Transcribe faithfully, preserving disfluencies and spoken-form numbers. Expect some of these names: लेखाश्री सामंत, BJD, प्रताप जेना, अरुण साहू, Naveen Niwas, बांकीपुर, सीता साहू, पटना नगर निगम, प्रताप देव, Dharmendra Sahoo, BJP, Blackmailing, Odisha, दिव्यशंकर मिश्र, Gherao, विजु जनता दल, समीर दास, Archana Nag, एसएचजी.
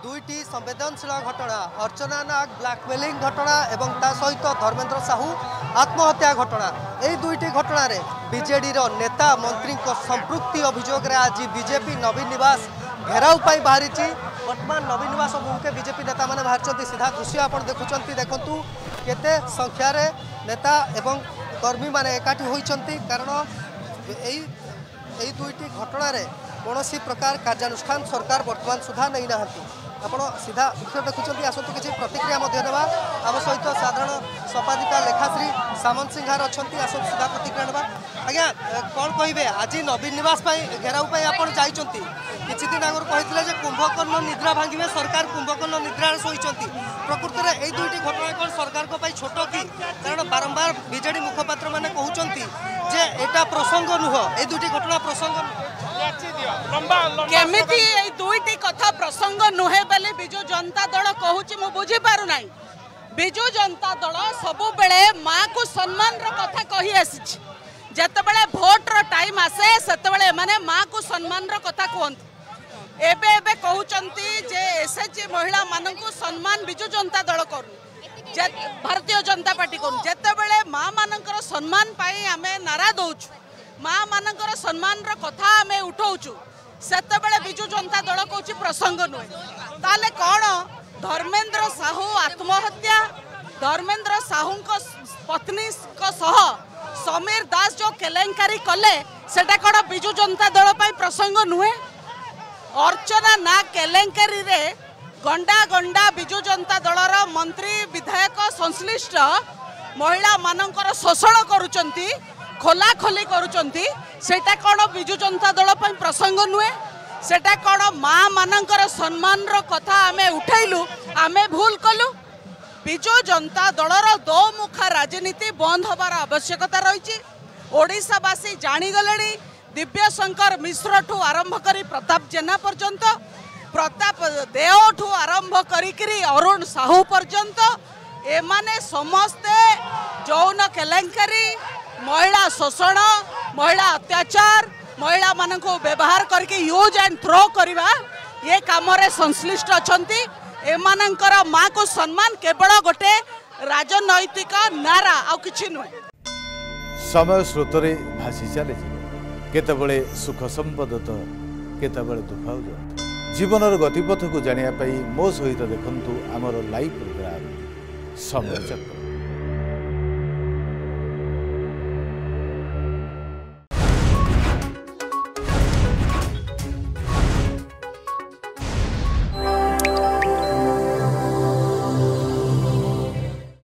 दुईटी संवेदनशील घटना अर्चना नाग ब्लैकमेलिंग घटना एवं ता सहित धर्मेंद्र साहू आत्महत्या घटना यही दुईटी घटन बीजेडी रो नेता मंत्री संपृक्ति अभियोग आज बीजेपी नवीन निवास घेराव बाहरी बर्तमान नवीन निवास अभिमुखे बीजेपी नेता मैंने बाहर सीधा दृश्य आप देखुं देखूँ केते संख्यार नेता एवं कर्मी मैंने एकाठी होती कारण यही दुईटी घटन कौन सी प्रकार कार्यानुष्ठान सरकार बर्तमान सुधा नहीं ना आप सीधा दृश्य देखुं आसतु किसी प्रतिक्रिया देवा आम सहित साधारण संपादिका लेखाश्री सामंत सिंहार अच्छा आसतु सीधा प्रतिक्रिया ना आज्ञा कौन कहे आज नवीन निवास घेराव किदिन आगुरी कहते कुंभकर्ण निद्रा भांगे सरकार कुंभकर्ण निद्रार शोच प्रकृत में यही दुईट घटना कौन सरकार छोट कि कारण बारंबार बीजेडी मुखपात्र मैंने कहते जे एटा प्रसंग नुह ये दुईट घटना प्रसंग केमिति ए दुईटी कथा प्रसंग नुहे बोले विजु जनता दल कहूँ मु बुझी पारु ना विजु जनता दल सबु बेले माँ को सम्मान रो कथा कही आसी जेतबेले भोट रो टाइम आसे सेतबेले माने माँ को सम्मान रो कथा कहंती एबे एबे कहउचंती जे एसएचजी महिला मानंकु सम्मान विजु जनता दल करू भारतीय जनता पार्टी करू जेतबेले माँ मानंकर सम्मान पाई आमे नारा दउछु माँ मानकर सम्मान रो कथा आम उठाऊ सेतबेले विजु जनता दल कौन प्रसंग नुहे ताले कौन धर्मेंद्र साहू आत्महत्या धर्मेंद्र साहू को पत्नी को सह समीर दास जो केलेंकारी कले सेटा कौन विजु जनता दल पर प्रसंग नुहे अर्चना नाग केलेंकारी रे गंडा गंडा विजु जनता दल रो मंत्री विधायक संश्लिष्ट महिला मानकर शोषण करुचंती खोला खोली करुचंती सेटा कौन विजु जनता दल पर प्रसंग नुहे सेटा कौन माँ मानकर सम्मान रो कथा आमे उठाइलु आमे भूल कलु विजु जनता दल रो दो मुखा राजनीति बंद होबार आवश्यकता रही ओडिशावासी जानीगले दिव्यशंकर मिश्र ठू आरंभ करी प्रताप जेना पर्यंत प्रताप देव ठू आरंभ करी अरुण साहू पर्यंत एमाने समस्ते जौन केलेंकारी महिला शोषण महिला अत्याचार महिला मान को व्यवहार करके यूज एंड थ्रो करवा ये काम संश्लिष्ट अछंती एमानंकर माँ को सम्मान केवल गोटे राजनैतिक नारा आ कि नुहे समय स्रोत भाषी चले केतबले सुख संपद तो केतबले दुःख जीवन गतिपथ को जानिया पई मो सहित देखंतु आमर लाइव प्रोग्राम समय चक्र।